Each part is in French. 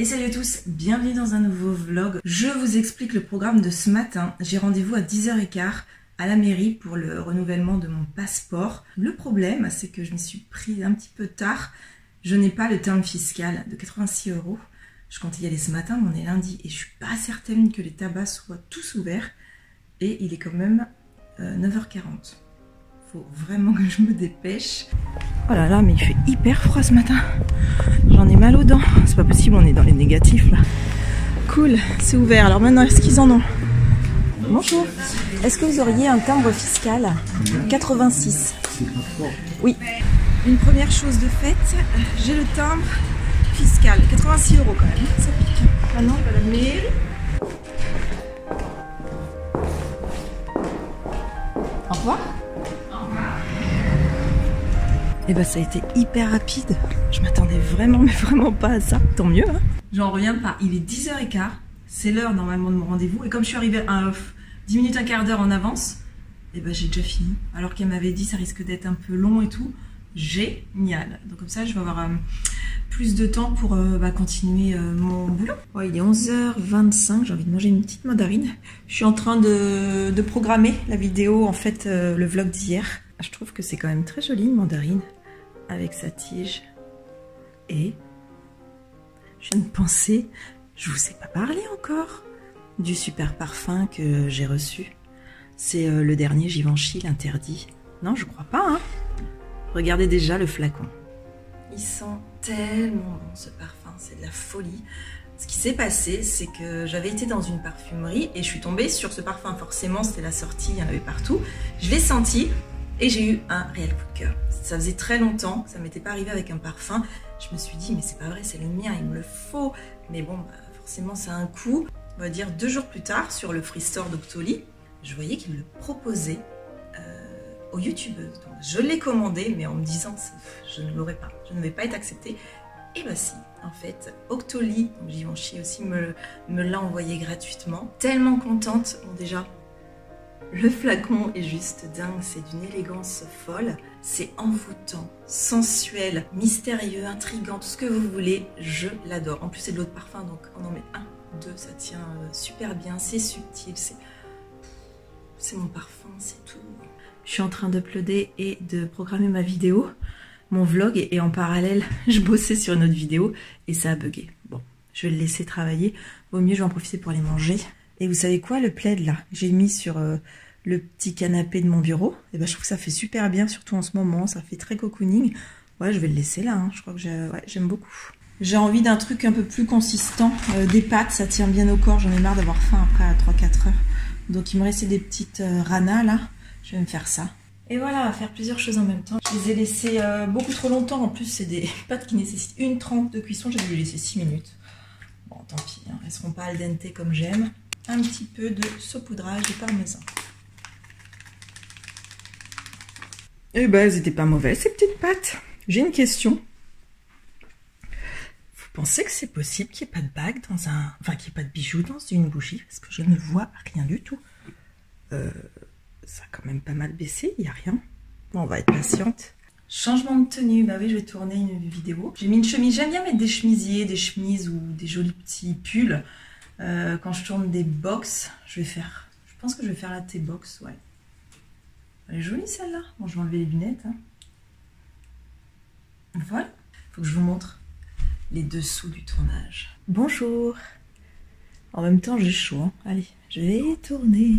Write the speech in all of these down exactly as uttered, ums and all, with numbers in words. Et salut à tous, bienvenue dans un nouveau vlog. Je vous explique le programme de ce matin. J'ai rendez-vous à dix heures quinze à la mairie pour le renouvellement de mon passeport. Le problème, c'est que je m'y suis pris un petit peu tard. Je n'ai pas le timbre fiscal de quatre-vingt-six euros. Je comptais y aller ce matin, mais on est lundi et je suis pas certaine que les tabacs soient tous ouverts. Et il est quand même euh, neuf heures quarante. Faut vraiment que je me dépêche. Oh là là, mais il fait hyper froid ce matin. J'en ai mal aux dents. C'est pas possible, on est dans les négatifs là. Cool, c'est ouvert. Alors maintenant, est-ce qu'ils en ont? Bonjour. Est-ce que vous auriez un timbre fiscal? Quatre-vingt-six. Oui. Une première chose de faite, j'ai le timbre fiscal. quatre-vingt-six euros quand même. Ça pique. Maintenant, on va la mairie. Au revoir. Et eh bah ben, ça a été hyper rapide, je m'attendais vraiment mais vraiment pas à ça, tant mieux hein. J'en reviens pas, il est dix heures quinze, c'est l'heure normalement de mon rendez-vous et comme je suis arrivée à euh, dix minutes, un quart d'heure en avance, et eh ben j'ai déjà fini, alors qu'elle m'avait dit ça risque d'être un peu long et tout, génial. Donc comme ça je vais avoir euh, plus de temps pour euh, bah, continuer euh, mon boulot. Ouais, il est onze heures vingt-cinq, j'ai envie de manger une petite mandarine. Je suis en train de, de programmer la vidéo, en fait euh, le vlog d'hier. Je trouve que c'est quand même très joli une mandarine avec sa tige. Et je viens de penser, je vous ai pas parlé encore du super parfum que j'ai reçu. C'est le dernier Givenchy, l'interdit. Non, je crois pas, hein. Regardez déjà le flacon. Il sent tellement bon ce parfum, c'est de la folie. Ce qui s'est passé, c'est que j'avais été dans une parfumerie et je suis tombée sur ce parfum. Forcément, c'était la sortie, il y en avait partout. Je l'ai senti. Et j'ai eu un réel coup de cœur. Ça faisait très longtemps, ça m'était pas arrivé avec un parfum. Je me suis dit, mais c'est pas vrai, c'est le mien, il me le faut. Mais bon, bah, forcément, ça a un coût. On va dire deux jours plus tard, sur le free store d'Octoly, je voyais qu'il me le proposait euh, aux youtubeuses. Donc, je l'ai commandé, mais en me disant, je ne l'aurais pas, je ne vais pas être acceptée. Et bah si, en fait, Octoly, donc Givenchy aussi, me, me l'a envoyé gratuitement. Tellement contente, bon déjà, le flacon est juste dingue, c'est d'une élégance folle, c'est envoûtant, sensuel, mystérieux, intriguant, tout ce que vous voulez, je l'adore. En plus c'est de l'eau de parfum, donc on en met un, deux, ça tient super bien, c'est subtil, c'est mon parfum, c'est tout. Je suis en train d'uploader et de programmer ma vidéo, mon vlog, et en parallèle je bossais sur une autre vidéo et ça a bugué. Bon, je vais le laisser travailler, vaut mieux je vais en profiter pour aller manger. Et vous savez quoi, le plaid là, j'ai mis sur euh, le petit canapé de mon bureau. Et ben, je trouve que ça fait super bien, surtout en ce moment, ça fait très cocooning. Ouais, je vais le laisser là, hein. Je crois que j'aime ouais, beaucoup. J'ai envie d'un truc un peu plus consistant, euh, des pâtes, ça tient bien au corps, j'en ai marre d'avoir faim après à trois quatre heures. Donc il me restait des petites euh, ranas là, je vais me faire ça. Et voilà, faire plusieurs choses en même temps. Je les ai laissées euh, beaucoup trop longtemps, en plus c'est des pâtes qui nécessitent une trempe de cuisson, j'ai dû les laisser six minutes. Bon, tant pis, hein. Elles seront pas al dente comme j'aime. Un petit peu de saupoudrage de parmesan. Eh ben, elles n'étaient pas mauvaises, ces petites pâtes. J'ai une question. Vous pensez que c'est possible qu'il n'y ait pas de bague dans un... Enfin, qu'il n'y ait pas de bijoux dans une bougie? Parce que je ne vois rien du tout. Euh, ça a quand même pas mal baissé, il n'y a rien. Bon, on va être patiente. Changement de tenue, bah oui, je vais tourner une vidéo. J'ai mis une chemise, j'aime bien mettre des chemisiers, des chemises ou des jolis petits pulls. Euh, quand je tourne des box, je vais faire... Je pense que je vais faire la T-box, ouais. Elle est jolie celle-là. Bon, je vais enlever les lunettes. Hein. Voilà. Faut que je vous montre les dessous du tournage. Bonjour. En même temps, j'ai chaud. Hein. Allez, je vais tourner.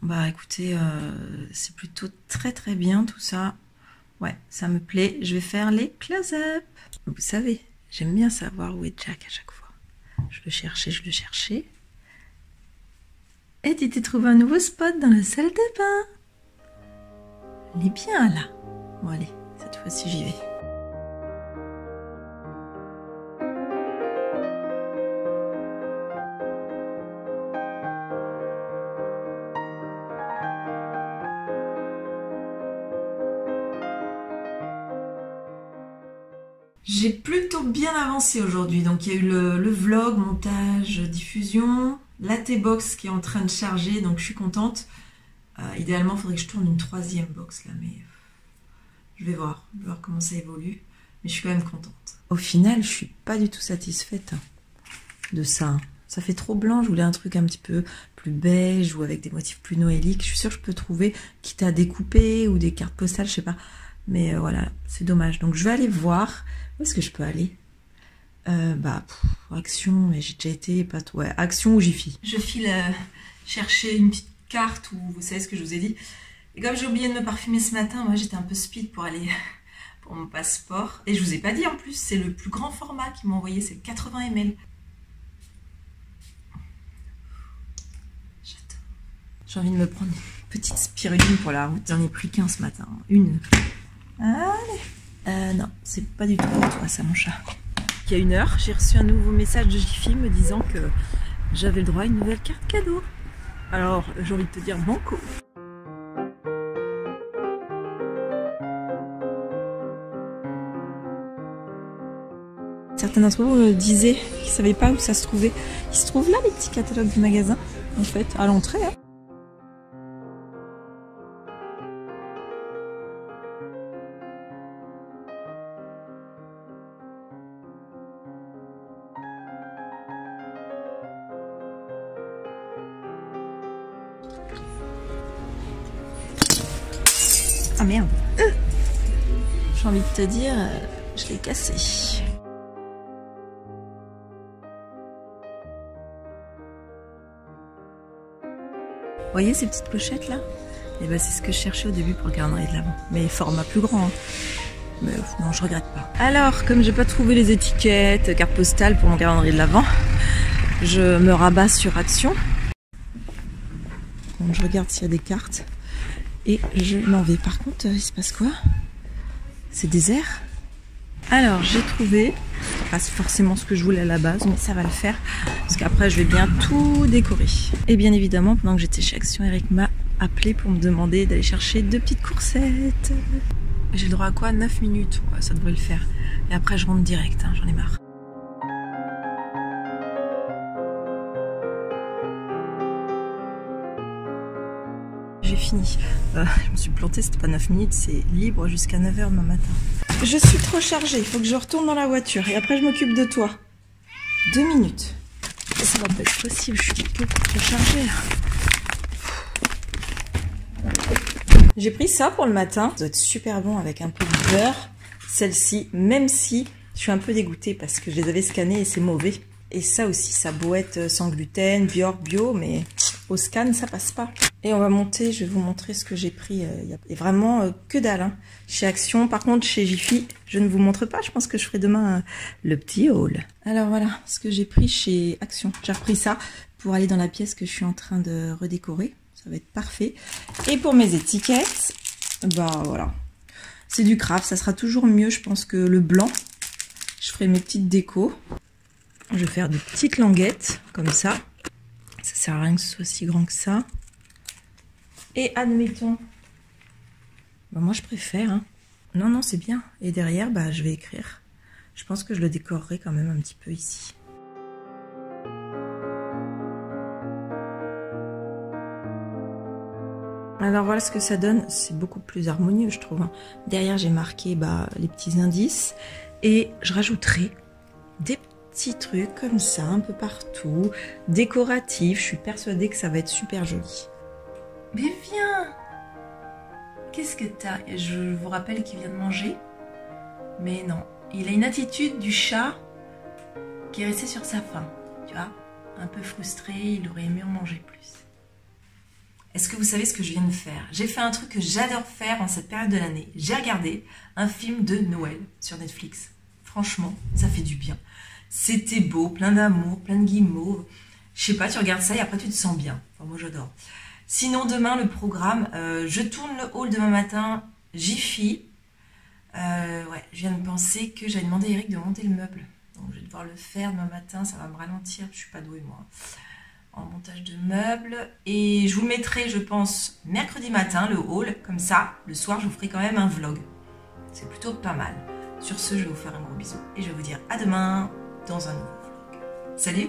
Bah écoutez, euh, c'est plutôt très très bien tout ça. Ouais, ça me plaît. Je vais faire les close-up. Vous savez, j'aime bien savoir où est Jack à chaque fois. Je le cherchais, je le cherchais. Et tu t'es trouvé un nouveau spot dans la salle de bain. Il est bien là. Bon allez, cette fois-ci j'y vais. J'ai plutôt bien avancé aujourd'hui, donc il y a eu le, le vlog, montage, diffusion, la T-box qui est en train de charger, donc je suis contente. Euh, idéalement, il faudrait que je tourne une troisième box là, mais je vais voir, je vais voir comment ça évolue, mais je suis quand même contente. Au final, je suis pas du tout satisfaite. de ça. Ça fait trop blanc, je voulais un truc un petit peu plus beige ou avec des motifs plus noéliques. Je suis sûre que je peux trouver, quitte à découper ou des cartes postales, je sais pas. Mais euh, voilà, c'est dommage. Donc je vais aller voir. Où est-ce que je peux aller? euh, Bah, pff, Action, mais j'ai déjà été, pas trop. Ouais, Action ou Gifi. Je file euh, chercher une petite carte ou vous savez ce que je vous ai dit. Et comme j'ai oublié de me parfumer ce matin, moi j'étais un peu speed pour aller pour mon passeport. Et je vous ai pas dit en plus, c'est le plus grand format qu'ils m'ont envoyé, c'est le quatre-vingts millilitres. J'ai envie de me prendre une petite spiruline pour la route. J'en ai pris qu'un ce matin. Une. Allez. Euh, non, c'est pas du tout pour toi, ça, mon chat. Il y a une heure, j'ai reçu un nouveau message de Gifi me disant que j'avais le droit à une nouvelle carte cadeau. Alors, j'ai envie de te dire banco. Certains d'entre vous me disaient qu'ils ne savaient pas où ça se trouvait. Ils se trouvent là, les petits catalogues du magasin, en fait, à l'entrée. Hein. Ah merde, euh j'ai envie de te dire, je l'ai cassé. Vous voyez ces petites pochettes là? Et ben c'est ce que je cherchais au début pour le calendrier de l'Avent. Mais format plus grand. Hein. Mais non, je regrette pas. Alors, comme j'ai pas trouvé les étiquettes, carte postale pour mon calendrier de l'Avent, je me rabats sur Action. Donc je regarde s'il y a des cartes. Et je m'en vais. Par contre, il se passe quoi? C'est désert. Alors, j'ai trouvé. C'est pas forcément ce que je voulais à la base, mais ça va le faire. Parce qu'après, je vais bien tout décorer. Et bien évidemment, pendant que j'étais chez Action, Eric m'a appelé pour me demander d'aller chercher deux petites coursettes. J'ai le droit à quoi? neuf minutes. Ouais, ça devrait le faire. Et après, je rentre direct. Hein, j'en ai marre. J'ai fini. Euh, je me suis plantée, c'était pas neuf minutes, c'est libre jusqu'à neuf heures demain matin. Je suis trop chargée, il faut que je retourne dans la voiture et après je m'occupe de toi. deux minutes. Ça va pas être possible, je suis beaucoup trop chargée. J'ai pris ça pour le matin, ça doit être super bon avec un peu de beurre. Celle-ci, même si je suis un peu dégoûtée parce que je les avais scannées et c'est mauvais. Et ça aussi, ça boîte sans gluten, bio, bio, mais au scan, ça passe pas. Et on va monter, je vais vous montrer ce que j'ai pris. Il y a vraiment que dalle hein, chez Action. Par contre, chez Gifi, je ne vous montre pas. Je pense que je ferai demain le petit haul. Alors voilà ce que j'ai pris chez Action. J'ai repris ça pour aller dans la pièce que je suis en train de redécorer. Ça va être parfait. Et pour mes étiquettes, bah voilà. C'est du craft, ça sera toujours mieux, je pense, que le blanc. Je ferai mes petites décos. Je vais faire des petites languettes, comme ça. Ça sert à rien que ce soit si grand que ça. Et admettons... Bah moi, je préfère. Hein. Non, non, c'est bien. Et derrière, bah, je vais écrire. Je pense que je le décorerai quand même un petit peu ici. Alors, voilà ce que ça donne. C'est beaucoup plus harmonieux, je trouve. Hein. Derrière, j'ai marqué bah, les petits indices. Et je rajouterai des petits trucs comme ça un peu partout, décoratifs. Je suis persuadée que ça va être super joli. Mais viens! Qu'est-ce que t'as? Je vous rappelle qu'il vient de manger. Mais non, il a une attitude du chat qui est resté sur sa faim. Tu vois, un peu frustré, il aurait aimé en manger plus. Est-ce que vous savez ce que je viens de faire? J'ai fait un truc que j'adore faire en cette période de l'année. J'ai regardé un film de Noël sur Netflix. Franchement, ça fait du bien. C'était beau, plein d'amour, plein de guimauve. Je sais pas, tu regardes ça et après tu te sens bien. Enfin, moi j'adore. Sinon, demain, le programme, euh, je tourne le haul demain matin, Gifi. Euh, ouais, je viens de penser que j'avais demandé à Eric de monter le meuble. Donc, je vais devoir le faire demain matin, ça va me ralentir, je suis pas douée, moi, en montage de meubles. Et je vous le mettrai, je pense, mercredi matin, le haul, comme ça, le soir, je vous ferai quand même un vlog. C'est plutôt pas mal. Sur ce, je vais vous faire un gros bisou et je vais vous dire à demain dans un nouveau vlog. Salut!